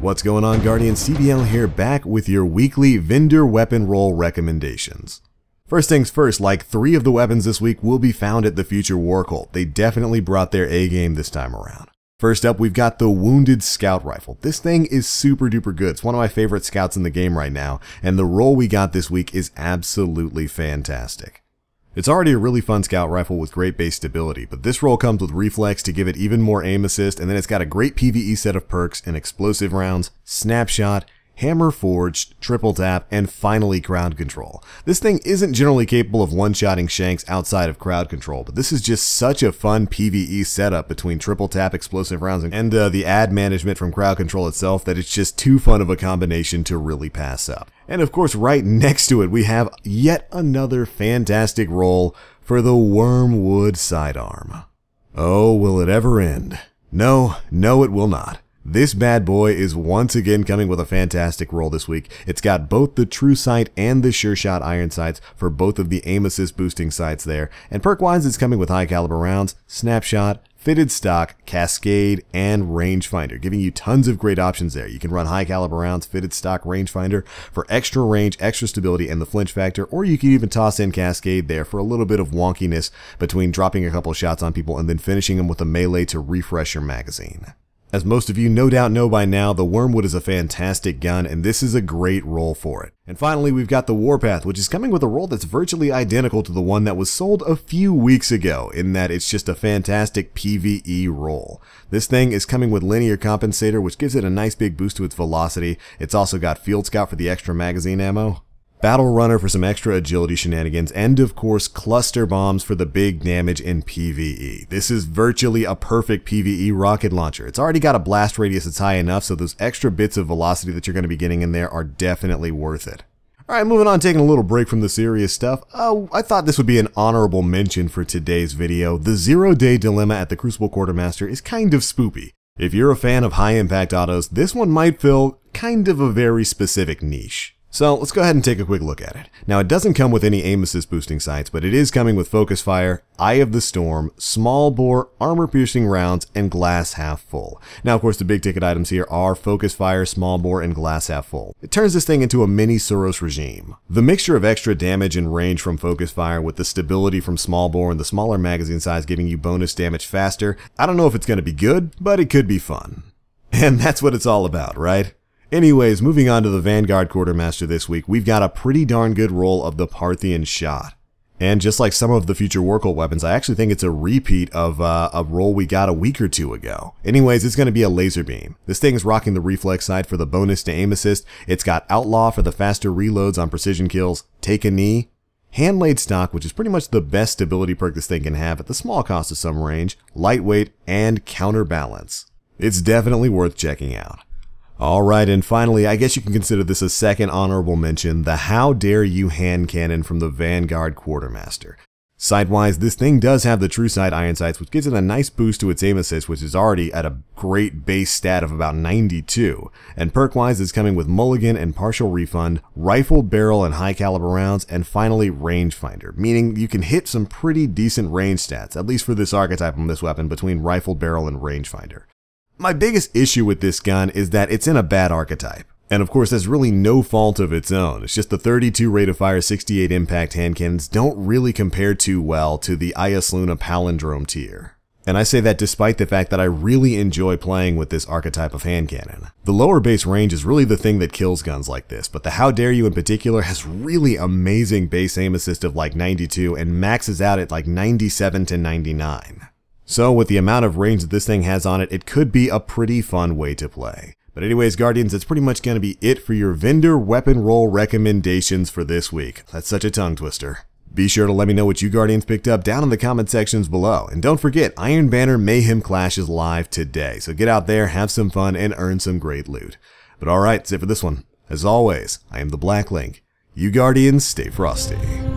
What's going on, Guardian? CBL here, back with your weekly vendor weapon roll recommendations. First things first, like three of the weapons this week will be found at the Future War Cult. They definitely brought their A game this time around. First up, we've got the Wounded Scout Rifle. This thing is super duper good. It's one of my favorite scouts in the game right now, and the roll we got this week is absolutely fantastic. It's already a really fun scout rifle with great base stability, but this roll comes with reflex to give it even more aim assist, and then it's got a great PvE set of perks in explosive rounds, snapshot, hammer forged, triple tap, and finally crowd control. This thing isn't generally capable of one-shotting shanks outside of crowd control, but this is just such a fun PvE setup between triple tap, explosive rounds, and the ad management from crowd control itself that it's just too fun of a combination to really pass up. And of course, right next to it, we have yet another fantastic roll for the Wormwood Sidearm. Oh, will it ever end? No, it will not. This bad boy is once again coming with a fantastic roll this week. It's got both the True Sight and the Sure Shot Iron Sights for both of the aim assist boosting sights there. And perk-wise, it's coming with high caliber rounds, snapshot, fitted stock, cascade, and rangefinder, giving you tons of great options there. You can run high caliber rounds, fitted stock, rangefinder for extra range, extra stability, and the flinch factor, or you can even toss in cascade there for a little bit of wonkiness between dropping a couple shots on people and then finishing them with a melee to refresh your magazine. As most of you no doubt know by now, the Wormwood is a fantastic gun, and this is a great roll for it. And finally, we've got the Warpath, which is coming with a roll that's virtually identical to the one that was sold a few weeks ago, in that it's just a fantastic PvE roll. This thing is coming with linear compensator, which gives it a nice big boost to its velocity. It's also got Field Scout for the extra magazine ammo, Battle Runner for some extra agility shenanigans, and of course cluster bombs for the big damage in PvE. This is virtually a perfect PvE rocket launcher. It's already got a blast radius that's high enough, so those extra bits of velocity that you're going to be getting in there are definitely worth it. Alright, moving on, taking a little break from the serious stuff. I thought this would be an honorable mention for today's video. The Zero Day Dilemma at the Crucible Quartermaster is kind of spoopy. If you're a fan of high impact autos, this one might fill kind of a very specific niche. So let's go ahead and take a quick look at it. Now, it doesn't come with any aim assist boosting sights, but it is coming with focus fire, eye of the storm, small bore, armor piercing rounds, and glass half full. Now, of course, the big ticket items here are focus fire, small bore, and glass half full. It turns this thing into a mini Soros regime. The mixture of extra damage and range from focus fire with the stability from small bore and the smaller magazine size giving you bonus damage faster. I don't know if it's going to be good, but it could be fun. And that's what it's all about, right? Anyways, moving on to the Vanguard Quartermaster this week, we've got a pretty darn good roll of the Parthian Shot. And just like some of the Future War Cult weapons, I actually think it's a repeat of a roll we got a week or two ago. Anyways, it's going to be a laser beam. This thing's rocking the reflex sight for the bonus to aim assist. It's got outlaw for the faster reloads on precision kills, take a knee, hand-laid stock, which is pretty much the best stability perk this thing can have at the small cost of some range, lightweight, and counterbalance. It's definitely worth checking out. Alright, and finally, I guess you can consider this a second honorable mention, the How Dare You hand cannon from the Vanguard Quartermaster. Sight-wise, this thing does have the True Sight Iron Sights, which gives it a nice boost to its aim assist, which is already at a great base stat of about 92. And perk-wise, it's coming with mulligan and partial refund, rifle barrel and high caliber rounds, and finally rangefinder, meaning you can hit some pretty decent range stats, at least for this archetype on this weapon, between rifle barrel and rangefinder. My biggest issue with this gun is that it's in a bad archetype. And of course, that's really no fault of its own. It's just the 32 rate of fire, 68 impact hand cannons don't really compare too well to the Iasluna Palindrome tier. And I say that despite the fact that I really enjoy playing with this archetype of hand cannon. The lower base range is really the thing that kills guns like this, but the How Dare You in particular has really amazing base aim assist of like 92 and maxes out at like 97 to 99. So with the amount of range that this thing has on it, it could be a pretty fun way to play. But anyways, Guardians, that's pretty much going to be it for your vendor weapon roll recommendations for this week. That's such a tongue twister. Be sure to let me know what you Guardians picked up down in the comment sections below. And don't forget, Iron Banner Mayhem Clash is live today. So get out there, have some fun, and earn some great loot. But alright, that's it for this one. As always, I am the Blacklink. You Guardians, stay frosty.